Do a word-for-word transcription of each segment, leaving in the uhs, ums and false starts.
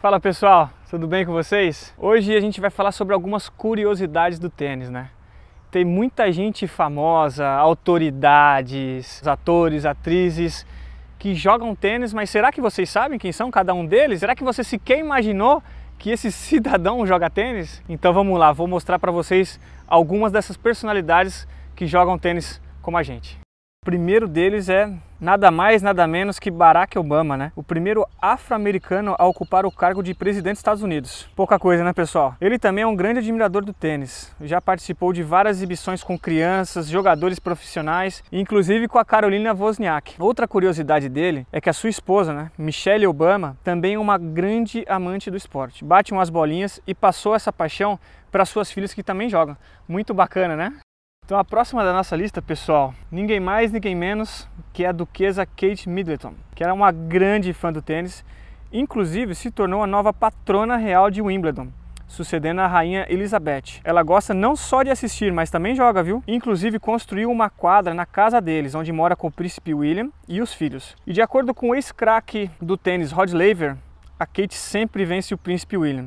Fala pessoal, tudo bem com vocês? Hoje a gente vai falar sobre algumas curiosidades do tênis, né? Tem muita gente famosa, autoridades, atores, atrizes que jogam tênis, mas será que vocês sabem quem são cada um deles? Será que você sequer imaginou que esse cidadão joga tênis? Então vamos lá, vou mostrar para vocês algumas dessas personalidades que jogam tênis como a gente. O primeiro deles é nada mais, nada menos que Barack Obama, né? O primeiro afro-americano a ocupar o cargo de presidente dos Estados Unidos. Pouca coisa, né, pessoal? Ele também é um grande admirador do tênis. Já participou de várias exibições com crianças, jogadores profissionais, inclusive com a Carolina Wozniacki. Outra curiosidade dele é que a sua esposa, né, Michelle Obama, também é uma grande amante do esporte. Bate umas bolinhas e passou essa paixão para suas filhas que também jogam. Muito bacana, né? Então a próxima da nossa lista, pessoal, ninguém mais, ninguém menos que a duquesa Kate Middleton, que era uma grande fã do tênis, inclusive se tornou a nova patrona real de Wimbledon, sucedendo a rainha Elizabeth. Ela gosta não só de assistir, mas também joga, viu? Inclusive construiu uma quadra na casa deles, onde mora com o príncipe William e os filhos. E de acordo com o ex-craque do tênis Rod Laver, a Kate sempre vence o príncipe William.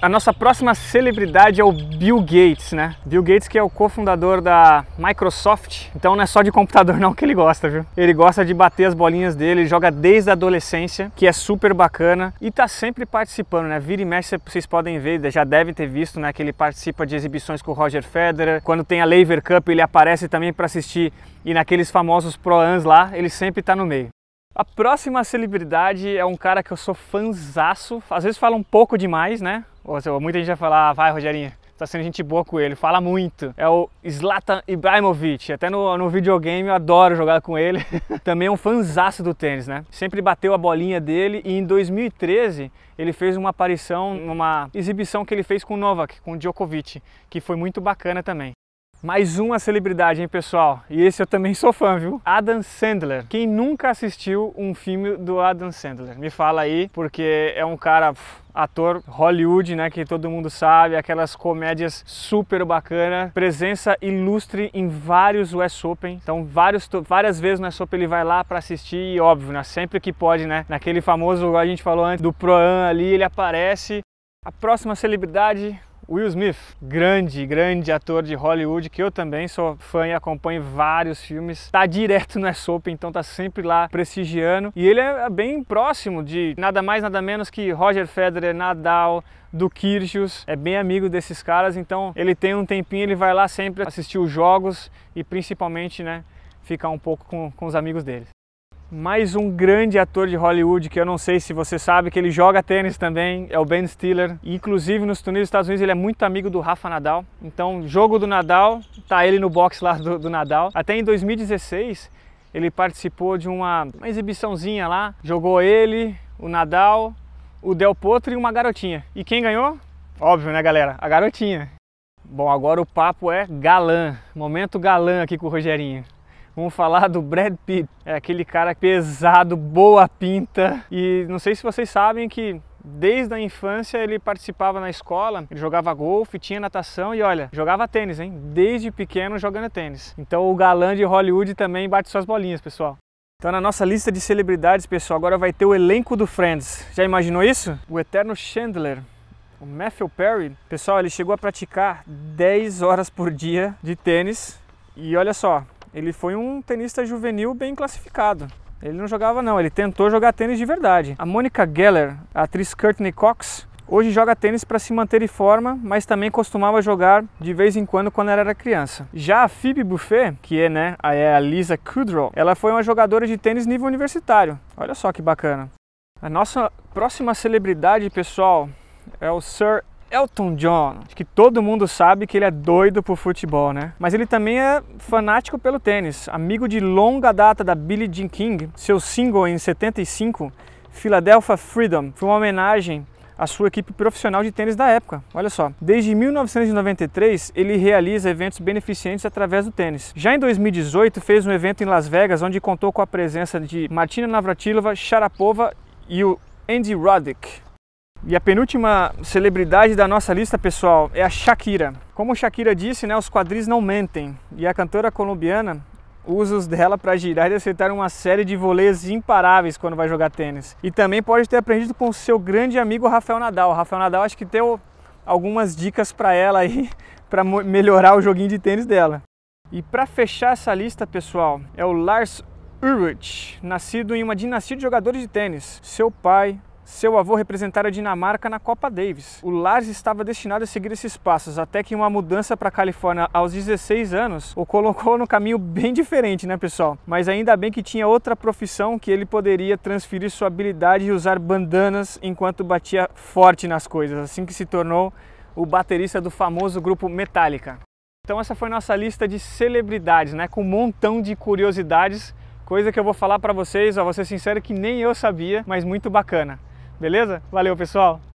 A nossa próxima celebridade é o Bill Gates, né? Bill Gates, que é o cofundador da Microsoft. Então não é só de computador não que ele gosta, viu? Ele gosta de bater as bolinhas dele, ele joga desde a adolescência, que é super bacana. E tá sempre participando, né? Vira e mexe, vocês podem ver, já devem ter visto, né? Que ele participa de exibições com o Roger Federer. Quando tem a Laver Cup, ele aparece também para assistir. E naqueles famosos Pro-Ams lá, ele sempre tá no meio. A próxima celebridade é um cara que eu sou fanzaço, às vezes fala um pouco demais, né? Ou seja, muita gente vai falar, ah, vai Rogerinho, tá sendo gente boa com ele, fala muito. É o Zlatan Ibrahimovic, até no, no videogame eu adoro jogar com ele. Também é um fanzaço do tênis, né? Sempre bateu a bolinha dele e em dois mil e treze ele fez uma aparição, uma exibição que ele fez com o Novak, com o Djokovic, que foi muito bacana também. Mais uma celebridade, hein, pessoal? E esse eu também sou fã, viu? Adam Sandler. Quem nunca assistiu um filme do Adam Sandler? Me fala aí, porque é um cara, pff, ator Hollywood, né, que todo mundo sabe, aquelas comédias super bacanas, presença ilustre em vários U S Open. Então, vários, várias vezes no U S Open ele vai lá para assistir e, óbvio, né, sempre que pode, né, naquele famoso, a gente falou antes, do Pro-Am ali, ele aparece. A próxima celebridade... Will Smith, grande, grande ator de Hollywood, que eu também sou fã e acompanho vários filmes. Tá direto no U S Open, então tá sempre lá prestigiando. E ele é bem próximo de nada mais, nada menos que Roger Federer, Nadal, do Kyrgios. É bem amigo desses caras, então ele tem um tempinho, ele vai lá sempre assistir os jogos e principalmente, né, ficar um pouco com, com os amigos dele. Mais um grande ator de Hollywood, que eu não sei se você sabe, que ele joga tênis também, é o Ben Stiller. Inclusive nos torneios dos Estados Unidos ele é muito amigo do Rafa Nadal. Então, jogo do Nadal, tá ele no boxe lá do, do Nadal. Até em dois mil e dezesseis ele participou de uma, uma exibiçãozinha lá. Jogou ele, o Nadal, o Del Potro e uma garotinha. E quem ganhou? Óbvio, né, galera? A garotinha. Bom, agora o papo é galã. Momento galã aqui com o Rogerinho. Vamos falar do Brad Pitt, é aquele cara pesado, boa pinta. E não sei se vocês sabem que desde a infância ele participava na escola, ele jogava golfe, tinha natação e olha, jogava tênis, hein? Desde pequeno jogando tênis. Então o galã de Hollywood também bate suas bolinhas, pessoal. Então na nossa lista de celebridades, pessoal, agora vai ter o elenco do Friends. Já imaginou isso? O eterno Chandler. O Matthew Perry, pessoal, ele chegou a praticar dez horas por dia de tênis e olha só, ele foi um tenista juvenil bem classificado. Ele não jogava não, ele tentou jogar tênis de verdade. A Monica Geller, a atriz Courtney Cox, hoje joga tênis para se manter em forma, mas também costumava jogar de vez em quando quando ela era criança. Já a Phoebe Buffet, que é, né, a Lisa Kudrow, ela foi uma jogadora de tênis nível universitário. Olha só que bacana. A nossa próxima celebridade, pessoal, é o Sir Elton John. Acho que todo mundo sabe que ele é doido por futebol, né? Mas ele também é fanático pelo tênis. Amigo de longa data da Billie Jean King, seu single em setenta e cinco, Philadelphia Freedom, foi uma homenagem à sua equipe profissional de tênis da época. Olha só, desde mil novecentos e noventa e três ele realiza eventos beneficentes através do tênis. Já em dois mil e dezoito fez um evento em Las Vegas onde contou com a presença de Martina Navratilova, Sharapova e o Andy Roddick. E a penúltima celebridade da nossa lista, pessoal, é a Shakira. Como Shakira disse, né, os quadris não mentem. E a cantora colombiana usos dela para girar e acertar uma série de volês imparáveis quando vai jogar tênis. E também pode ter aprendido com o seu grande amigo Rafael Nadal. O Rafael Nadal acho que deu algumas dicas para ela aí para melhorar o joguinho de tênis dela. E para fechar essa lista, pessoal, é o Lars Ulrich, nascido em uma dinastia de jogadores de tênis. Seu pai, seu avô representaram a Dinamarca na Copa Davis. O Lars estava destinado a seguir esses passos, até que uma mudança para a Califórnia aos dezesseis anos o colocou no caminho bem diferente, né, pessoal? Mas ainda bem que tinha outra profissão que ele poderia transferir sua habilidade e usar bandanas enquanto batia forte nas coisas, assim que se tornou o baterista do famoso grupo Metallica. Então essa foi nossa lista de celebridades, né, com um montão de curiosidades, coisa que eu vou falar para vocês, ó, vou ser sincero que nem eu sabia, mas muito bacana. Beleza? Valeu, pessoal!